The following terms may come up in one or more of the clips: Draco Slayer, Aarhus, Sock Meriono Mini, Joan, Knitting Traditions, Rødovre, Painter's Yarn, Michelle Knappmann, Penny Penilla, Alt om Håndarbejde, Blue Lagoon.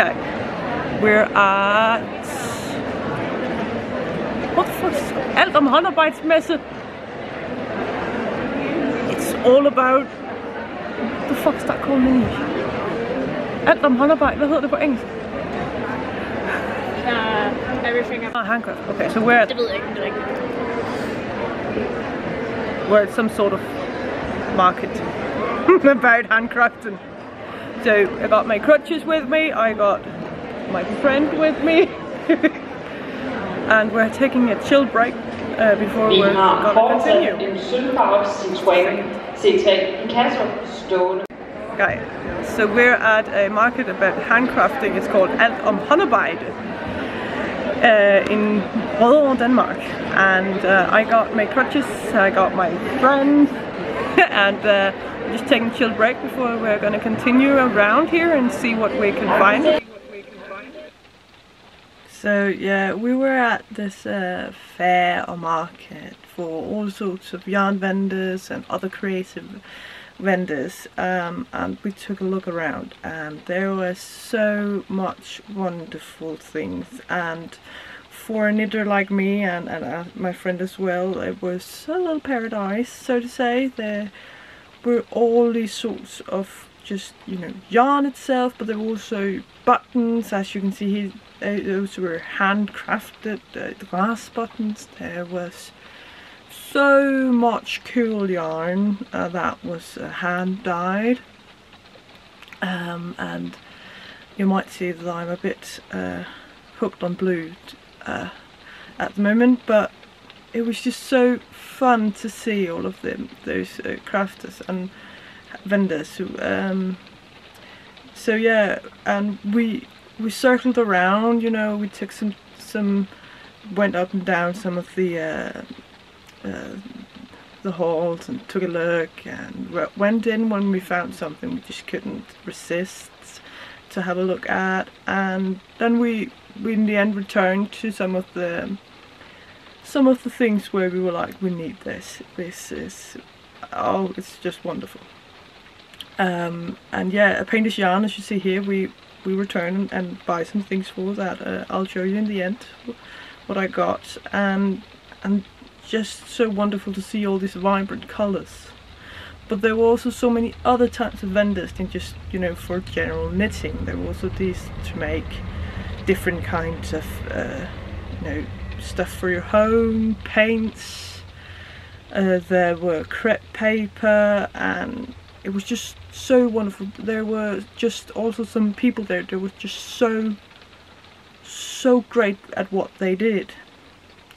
Okay, we're at... What the fuck's Alt om Håndarbejdsmesse? It's all about... What the fuck's that called in English? Alt om Håndarbejde, hvad hedder det på engelsk? Everything. Ah, handcraft. Okay, so we're at... Det ved jeg ikke, det er rigtigt. We're at some sort of market about handcrafting. So I got my crutches with me, I got my friend with me, and we're taking a chill break before we're going to continue. Okay, so we're at a market about handcrafting. It's called Alt om Håndarbejde in Rødovre, Denmark. And I got my crutches, I got my friend, and just taking a chill break before we're going to continue around here and see what we can find. So yeah, we were at this fair or market for all sorts of yarn vendors and other creative vendors, and we took a look around and there were so much wonderful things, and for a knitter like me and my friend as well, it was a little paradise, so to say. There were all these sorts of just, you know, yarn itself, but there were also buttons, as you can see here. Those were handcrafted glass buttons. There was so much cool yarn that was hand dyed, and you might see that I'm a bit hooked on blue at the moment, but it was just so fun to see all of them, those crafters and vendors. Who, so yeah, and we circled around. You know, we took some went up and down some of the halls and took a look, and went in when we found something we just couldn't resist to have a look at, and then we in the end returned to some of the things where we were like, we need this, this is, oh, it's just wonderful. And yeah, a Painter's Yarn, as you see here, we return and buy some things for that. I'll show you in the end what I got, and just so wonderful to see all these vibrant colours. But there were also so many other types of vendors than just, you know, for general knitting. There were also these to make different kinds of, you know, stuff for your home, paints, there were crepe paper, and it was just so wonderful. There were just also some people there that were just so great at what they did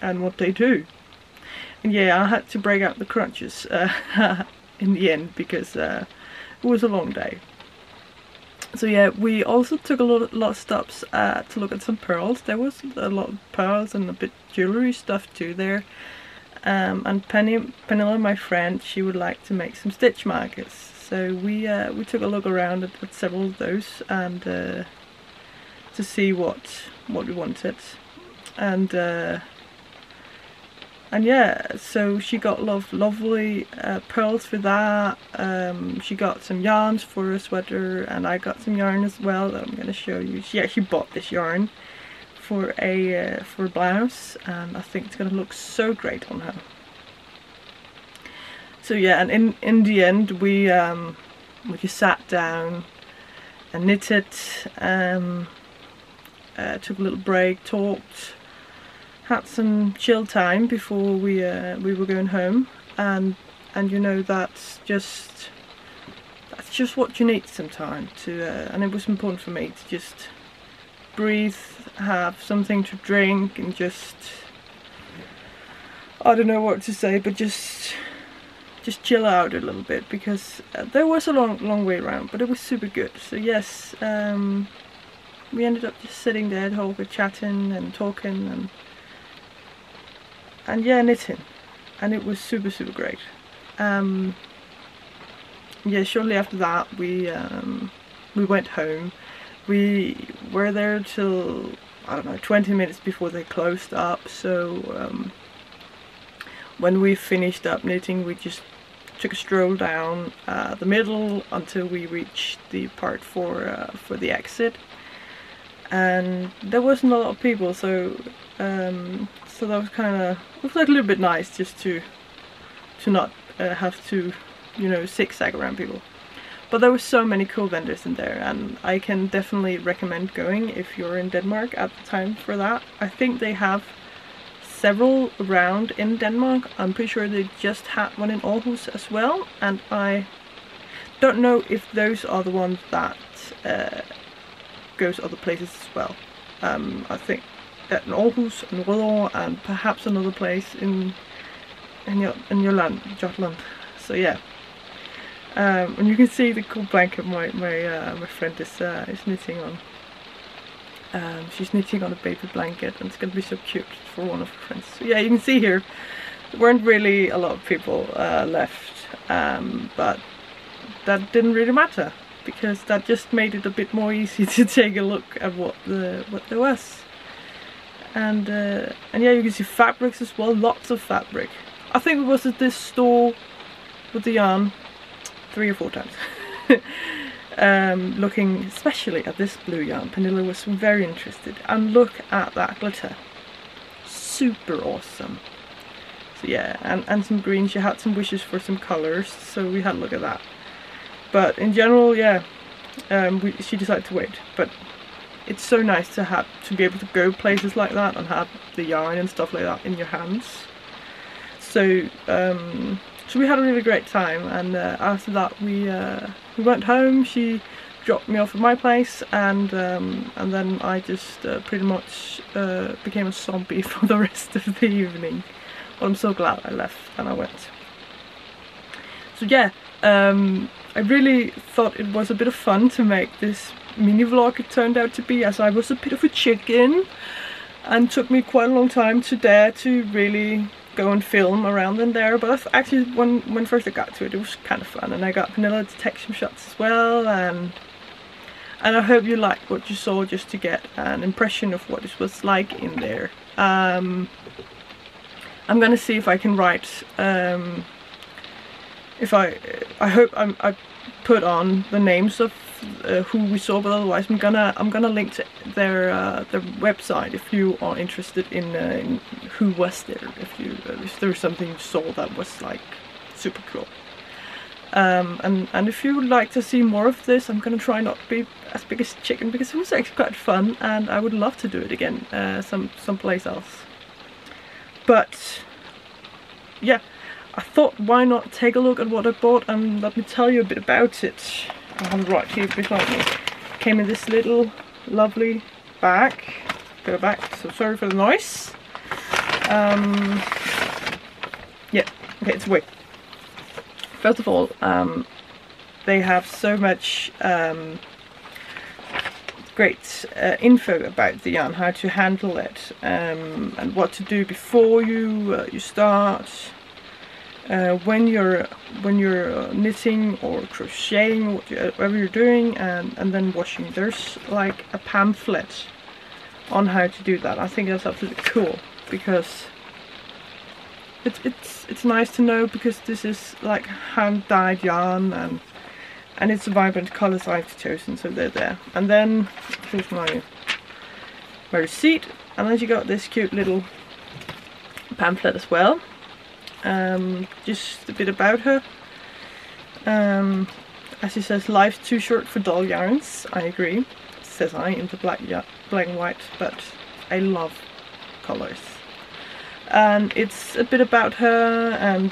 and what they do. And yeah, I had to break out the crutches in the end, because it was a long day. So yeah, we also took a lot of stops to look at some pearls. There was a lot of pearls and a bit jewellery stuff too there. And Penny Penilla, my friend, she would like to make some stitch markers. So we took a look around at several of those, and to see what we wanted. And yeah, so she got lovely pearls for that. She got some yarns for a sweater, and I got some yarn as well that I'm going to show you. She actually bought this yarn for a blouse, and I think it's going to look so great on her. So yeah, and in the end we just sat down and knitted, took a little break, talked. Had some chill time before we were going home, and you know, that's just what you need sometimes to and it was important for me to just breathe, have something to drink, and just, I don't know what to say, but just chill out a little bit, because there was a long way around, but it was super good. So yes, we ended up just sitting there the whole bit, chatting and talking and yeah, knitting, and it was super great. Yeah, shortly after that we went home. We were there till, I don't know, 20 minutes before they closed up. So when we finished up knitting, we just took a stroll down the middle until we reached the part for the exit. and there wasn't a lot of people, so so that was kind of, it was like a little bit nice just to not have to, you know, zigzag around people. But there were so many cool vendors in there, and I can definitely recommend going if you're in Denmark at the time for that. I think they have several around in Denmark. I'm pretty sure they just had one in Aarhus as well, and I don't know if those are the ones that goes other places as well. I think that in Aarhus and Rødovre and perhaps another place in your land, Jutland. So yeah. And you can see the cool blanket my friend is knitting on. She's knitting on a baby blanket, and it's gonna be so cute for one of her friends. So yeah, you can see here there weren't really a lot of people left, but that didn't really matter, because that just made it a bit more easy to take a look at what there was. And yeah, you can see fabrics as well, lots of fabric. I think it was at this store with the yarn 3 or 4 times. Looking especially at this blue yarn, Penilla was very interested. And look at that glitter, super awesome. So yeah, and some green. She had some wishes for some colors, so we had a look at that. But in general, yeah, she decided to wait. But it's so nice to have to be able to go places like that and have the yarn and stuff like that in your hands. So. So we had a really great time, and after that we went home. She dropped me off at my place, and then I just pretty much became a zombie for the rest of the evening. Well, I'm so glad I left and I went. So yeah, I really thought it was a bit of fun to make this mini vlog. It turned out to be, as I was a bit of a chicken, and took me quite a long time to dare to really go and film around in there. But actually when first I got to it, it was kind of fun, and I got Penilla to take some shots as well, and I hope you liked what you saw, just to get an impression of what it was like in there. I'm gonna see if I can write, I hope I put on the names of who we saw, but otherwise I'm gonna link to their website if you are interested in who was there, if there was something you saw that was like super cool. And if you would like to see more of this, I'm gonna try not to be as big as chicken, because it was actually quite fun, and I would love to do it again someplace else. But yeah, I thought, why not take a look at what I bought, and let me tell you a bit about it. I have it right here beside me. Came in this little lovely bag. Go back, so sorry for the noise. Yeah, okay, it's away. First of all, they have so much great info about the yarn, how to handle it, and what to do before you you start. When you're knitting or crocheting, whatever you're doing, and then washing, there's like a pamphlet on how to do that. I think that's absolutely cool, because it's nice to know, because this is like hand dyed yarn, and it's the vibrant colors I've chosen, so they're there. And then here's my receipt, and then you got this cute little pamphlet as well. Just a bit about her. As she says, life's too short for dull yarns. I agree, says I, into black and white, but I love colours. And it's a bit about her, and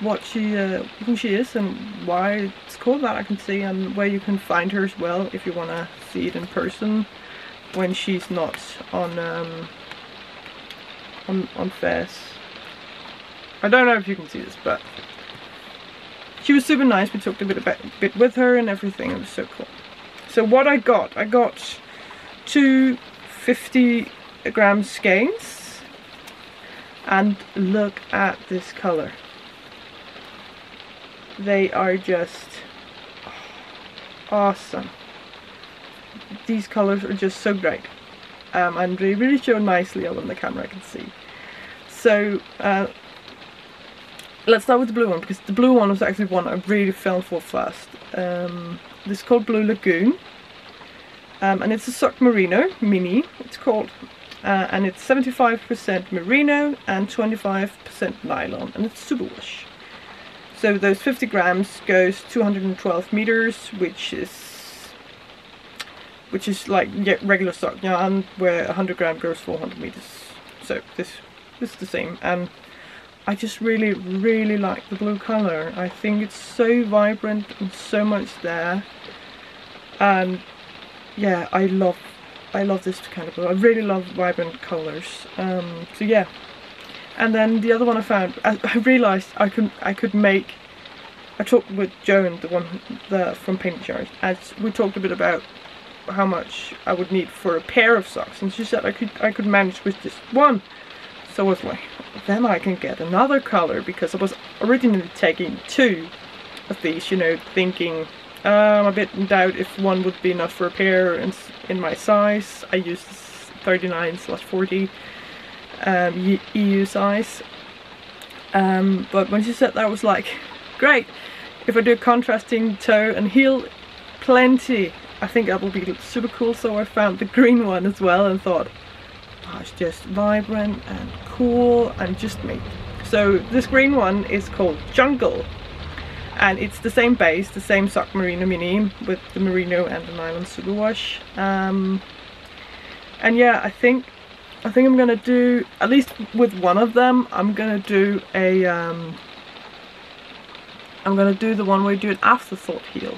what she, who she is, and why it's called that, I can see, and where you can find her as well if you want to see it in person when she's not on. On fairs. I don't know if you can see this, but she was super nice. We talked a bit with her and everything. It was so cool. So what I got 2 50-gram skeins, and look at this color. They are just awesome. These colors are just so great. And they really show nicely on the camera, I can see. So let's start with the blue one, because the blue one was actually one I really fell for first. This is called Blue Lagoon, and it's a sock merino mini, it's called, and it's 75% merino and 25% nylon, and it's superwash. So those 50 grams goes 212 meters, which is like regular sock yarn, where 100 gram goes 400 meters. So this is the same, and I just really, really like the blue color. I think it's so vibrant and so much there, and yeah, I love this kind of blue. I really love vibrant colors. So yeah, and then the other one I found, I realized I could make. I talked with Joan, the one from Painter's Yarn, and we talked a bit about how much I would need for a pair of socks, and she said I could manage with just one. So I was like, then I can get another color, because I was originally taking two of these, you know, thinking I'm a bit in doubt if one would be enough for a pair in my size. I used 39/40 EU size, but when she said that, I was like, great, if I do contrasting toe and heel, plenty. I think that will be super cool. So I found the green one as well and thought, oh, it's just vibrant and cool and just me. So this green one is called Jungle, and it's the same base, the same sock merino mini with the merino and the nylon superwash. And yeah, I think I'm gonna do, at least with one of them, I'm gonna do a I'm gonna do the one where you do an afterthought heel.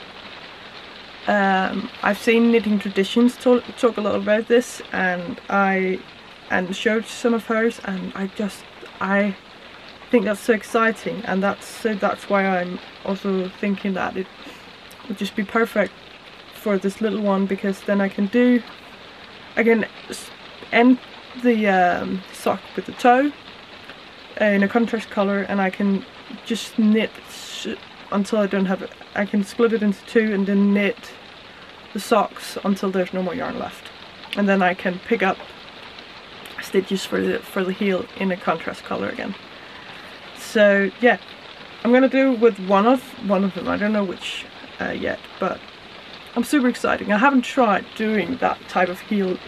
I've seen Knitting Traditions talk a lot about this, and I showed some of hers, and I think that's so exciting, and that's why I'm also thinking that it would just be perfect for this little one, because then I can end the sock with the toe in a contrast color, and I can just knit until I don't have it. I can split it into two and then knit the socks until there's no more yarn left, and then I can pick up stitches for the heel in a contrast color again. So yeah, I'm gonna do with one of them. I don't know which yet, but I'm super excited. I haven't tried doing that type of heel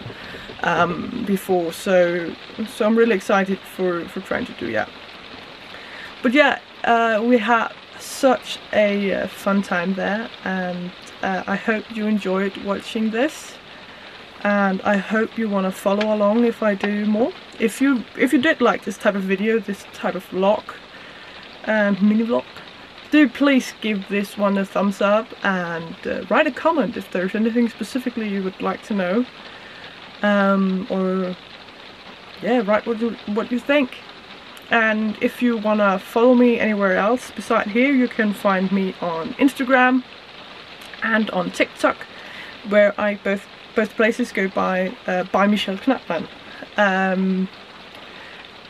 before, so I'm really excited for trying to do that. But yeah, we had such a fun time there, and I hope you enjoyed watching this, and I hope you want to follow along if I do more. If you did like this type of video, this type of vlog, mini vlog, do please give this one a thumbs up, and write a comment if there's anything specifically you would like to know, or yeah, write what you think. And if you want to follow me anywhere else beside here, you can find me on Instagram and on TikTok, where I both places go by Michelle Knappmann.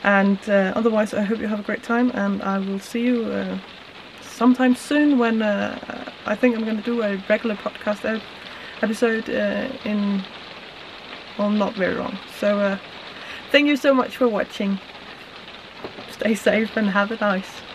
Otherwise, I hope you have a great time, and I will see you sometime soon, when I think I'm going to do a regular podcast episode in, well, not very long. So thank you so much for watching. Stay safe and have it nice.